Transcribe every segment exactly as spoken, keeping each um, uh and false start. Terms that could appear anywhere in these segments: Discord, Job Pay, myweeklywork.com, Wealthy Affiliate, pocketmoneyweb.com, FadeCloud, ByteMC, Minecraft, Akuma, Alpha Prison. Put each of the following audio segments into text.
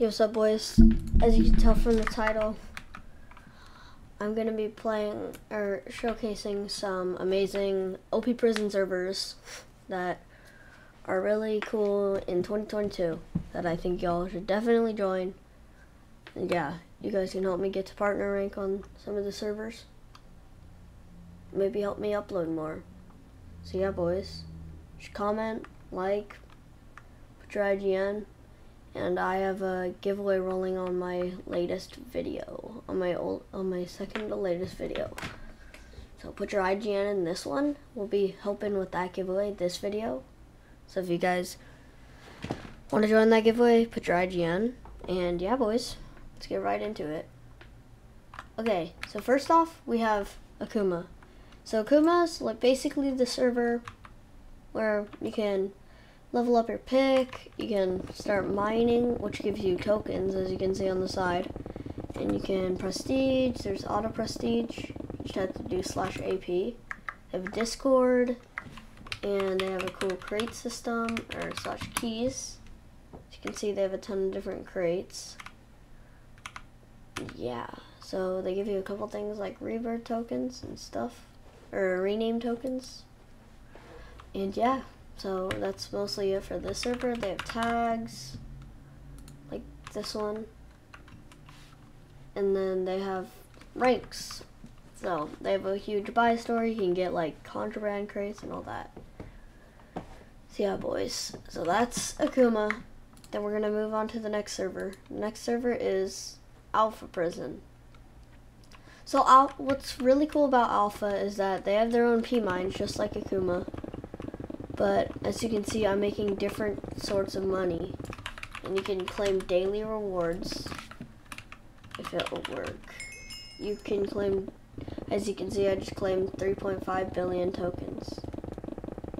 Yo, what's up, boys? As you can tell from the title, I'm gonna be playing or showcasing some amazing O P prison servers that are really cool in twenty twenty-two that I think y'all should definitely join. And yeah, you guys can help me get to partner rank on some of the servers. Maybe help me upload more. So yeah, boys, just comment, like, put your I G N. And I have a giveaway rolling on my latest video, on my old, on my second to latest video. So put your I G N in this one. We'll be helping with that giveaway this video. So if you guys want to join that giveaway, put your I G N. And yeah, boys, let's get right into it. Okay, so first off, we have Akuma. So Akuma's like basically the server where you can level up your pick, you can start mining, which gives you tokens, as you can see on the side. And you can prestige, there's auto prestige, which you have to do slash A P. They have a Discord, and they have a cool crate system, or slash keys. As you can see, they have a ton of different crates. Yeah, so they give you a couple things like rebirth tokens and stuff, or rename tokens. And yeah. So that's mostly it for this server. They have tags, like this one. And then they have ranks. So they have a huge buy store. You can get like contraband crates and all that. So yeah, boys. So that's Akuma. Then we're gonna move on to the next server. The next server is Alpha Prison. So Al what's really cool about Alpha is that they have their own P mines, just like Akuma. But as you can see, I'm making different sorts of money, and you can claim daily rewards if it will work. You can claim, as you can see, I just claimed three point five billion tokens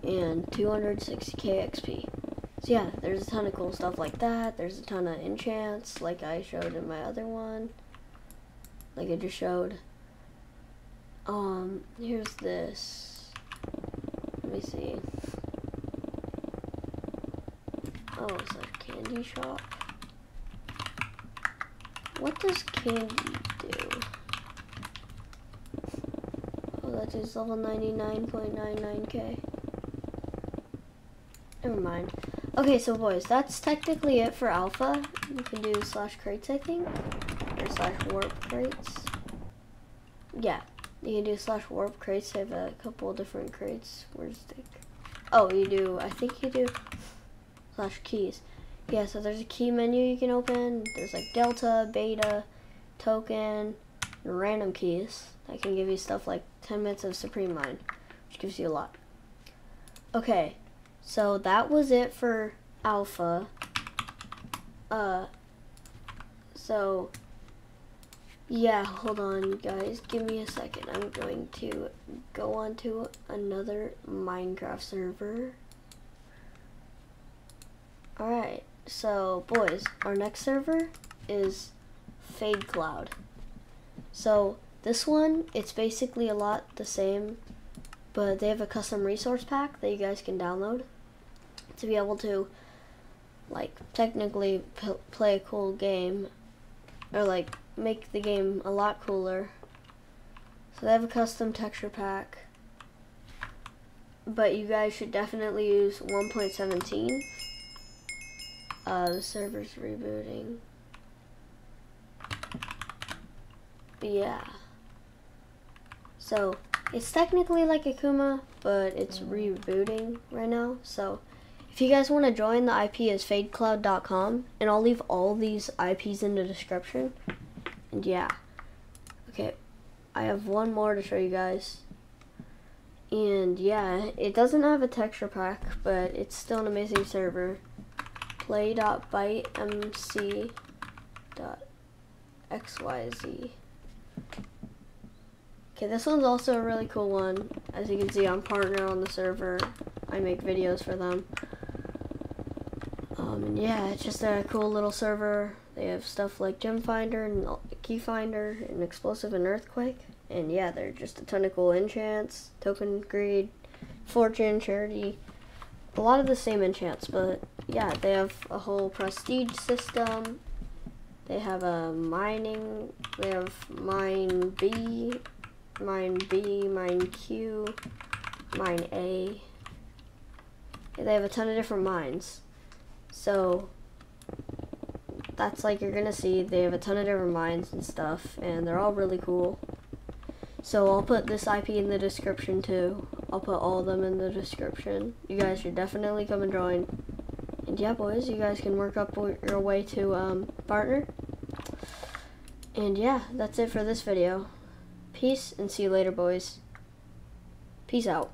and two hundred sixty K X P. So yeah, there's a ton of cool stuff like that. There's a ton of enchants, like I showed in my other one, like I just showed. Um, here's this. Let me see. Oh, it's a candy shop. What does candy do? Oh, that is level ninety-nine point nine nine K. Never mind. Okay, so boys, that's technically it for Alpha. You can do slash crates, I think. Or slash warp crates. Yeah, you can do slash warp crates. They have a couple different crates. Where's the... Oh, you do... I think you do... slash keys. Yeah, so there's a key menu you can open. There's like delta, beta, token, and random keys that can give you stuff like ten minutes of supreme mine, which gives you a lot. Okay, so that was it for Alpha. Uh, so yeah, hold on, guys, give me a second. I'm going to go on to another Minecraft server. Alright, so boys, our next server is FadeCloud. So this one, it's basically a lot the same, but they have a custom resource pack that you guys can download to be able to, like, technically p play a cool game, or like make the game a lot cooler. So they have a custom texture pack, but you guys should definitely use one point seventeen. Uh, the server's rebooting. But yeah. So, it's technically like Akuma, but it's rebooting right now. So, if you guys want to join, the I P is fade cloud dot com. And I'll leave all these I Ps in the description. And yeah. Okay, I have one more to show you guys. And yeah, it doesn't have a texture pack, but it's still an amazing server. Play dot byte M C dot X Y Z. Okay, this one's also a really cool one. As you can see, I'm partner on the server. I make videos for them. Um, and yeah, it's just a cool little server. They have stuff like Gem Finder and Key Finder and Explosive and Earthquake. And yeah, they're just a ton of cool enchants, token greed, fortune, charity. A lot of the same enchants, but yeah, they have a whole prestige system, They have a mining, they have mine B, mine B, mine Q, mine A. They have a ton of different mines. So that's like you're gonna see, they have a ton of different mines and stuff, and they're all really cool. So I'll put this I P in the description too. I'll put all of them in the description. You guys should definitely come and join. And yeah, boys, you guys can work up your way to um, partner. And yeah, that's it for this video. Peace and see you later, boys. Peace out.